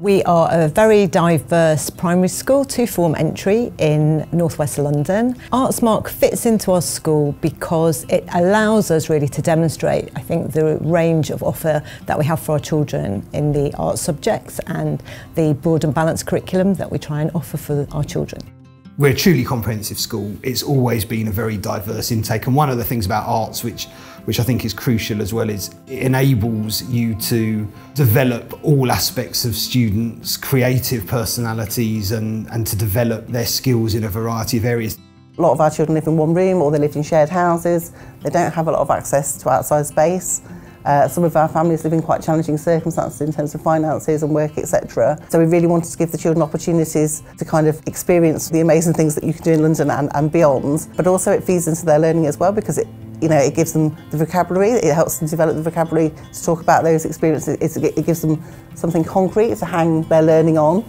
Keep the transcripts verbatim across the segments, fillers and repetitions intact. We are a very diverse primary school, two-form entry in northwest London. Artsmark fits into our school because it allows us really to demonstrate, I think, the range of offer that we have for our children in the art subjects and the broad and balanced curriculum that we try and offer for our children. We're a truly comprehensive school. It's always been a very diverse intake, and one of the things about arts which which I think is crucial as well is it enables you to develop all aspects of students' creative personalities and, and to develop their skills in a variety of areas. A lot of our children live in one room or they live in shared houses. They don't have a lot of access to outside space. Uh, some of our families live in quite challenging circumstances in terms of finances and work, et cetera. So we really wanted to give the children opportunities to kind of experience the amazing things that you can do in London and, and beyond. But also it feeds into their learning as well, because it, you know, it gives them the vocabulary, it helps them develop the vocabulary to talk about those experiences. It, it gives them something concrete to hang their learning on.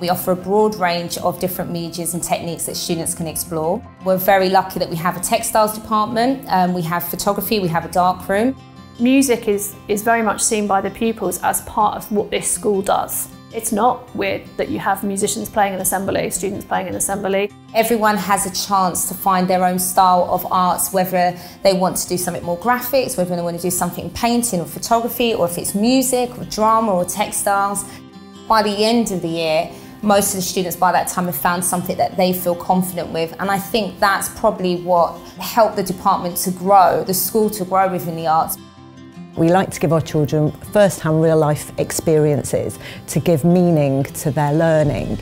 We offer a broad range of different medias and techniques that students can explore. We're very lucky that we have a textiles department, um, we have photography, we have a dark room. Music is, is very much seen by the pupils as part of what this school does. It's not weird that you have musicians playing an assembly, students playing an assembly. Everyone has a chance to find their own style of arts, whether they want to do something more graphics, whether they want to do something in painting or photography, or if it's music or drama or textiles. By the end of the year, most of the students by that time have found something that they feel confident with, and I think that's probably what helped the department to grow, the school to grow within the arts. We like to give our children first-hand real-life experiences to give meaning to their learning.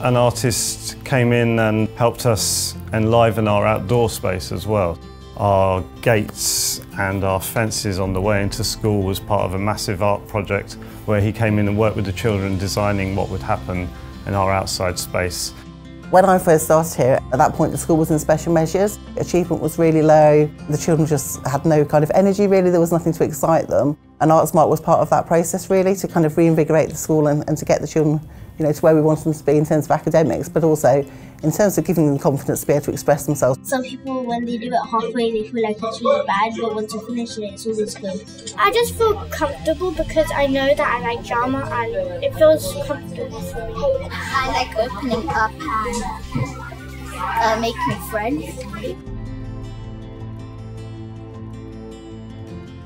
An artist came in and helped us enliven our outdoor space as well. Our gates and our fences on the way into school was part of a massive art project where he came in and worked with the children designing what would happen in our outside space. When I first started here, at that point the school was in special measures. Achievement was really low, the children just had no kind of energy really, there was nothing to excite them. And Artsmark was part of that process really, to kind of reinvigorate the school and, and to get the children, you know, to where we wanted them to be in terms of academics, but also in terms of giving them confidence to be able to express themselves. Some people, when they do it halfway, they feel like it's really bad, but once you finish it, it's always good. I just feel comfortable because I know that I like drama and it feels comfortable for me. I like opening up and uh, making friends.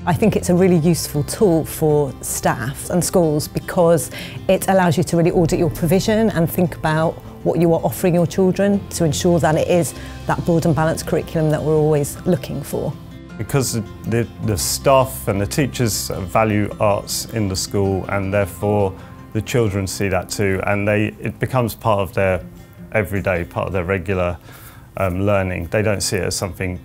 I think it's a really useful tool for staff and schools because it allows you to really audit your provision and think about what you are offering your children to ensure that it is that broad and balanced curriculum that we're always looking for. Because the, the staff and the teachers value arts in the school, and therefore the children see that too, and they, it becomes part of their everyday, part of their regular um, learning. They don't see it as something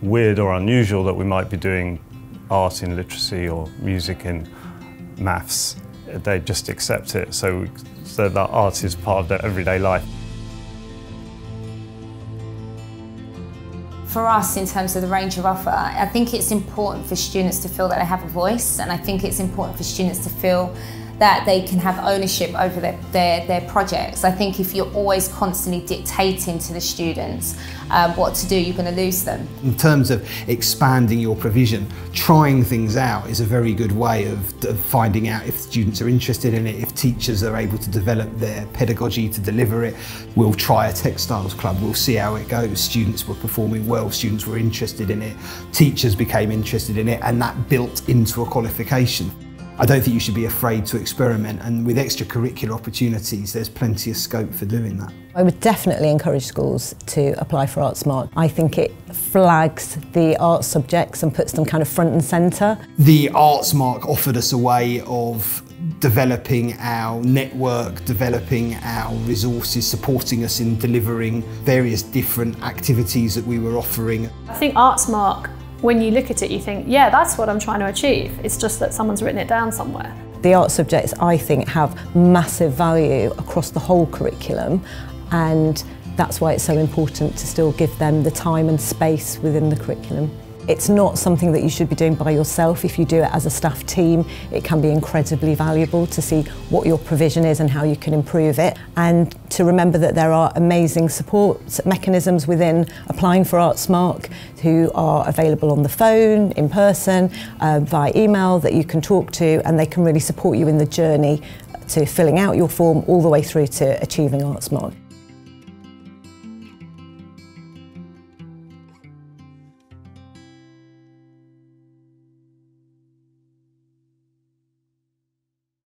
weird or unusual that we might be doing art in literacy or music in maths. They just accept it, so, so that art is part of their everyday life. For us, in terms of the range of offer, I think it's important for students to feel that they have a voice, and I think it's important for students to feel that they can have ownership over their, their, their projects. I think if you're always constantly dictating to the students um, what to do, you're going to lose them. In terms of expanding your provision, trying things out is a very good way of, of finding out if students are interested in it, if teachers are able to develop their pedagogy to deliver it. We'll try a textiles club, we'll see how it goes. Students were performing well, students were interested in it, teachers became interested in it, and that built into a qualification. I don't think you should be afraid to experiment, and with extracurricular opportunities there's plenty of scope for doing that. I would definitely encourage schools to apply for Artsmark. I think it flags the art subjects and puts them kind of front and centre. The Artsmark offered us a way of developing our network, developing our resources, supporting us in delivering various different activities that we were offering. I think Artsmark, when you look at it, you think, yeah, that's what I'm trying to achieve. It's just that someone's written it down somewhere. The art subjects, I think, have massive value across the whole curriculum, and that's why it's so important to still give them the time and space within the curriculum. It's not something that you should be doing by yourself. If you do it as a staff team, it can be incredibly valuable to see what your provision is and how you can improve it, and to remember that there are amazing support mechanisms within applying for Artsmark who are available on the phone, in person, uh, via email, that you can talk to, and they can really support you in the journey to filling out your form all the way through to achieving Artsmark.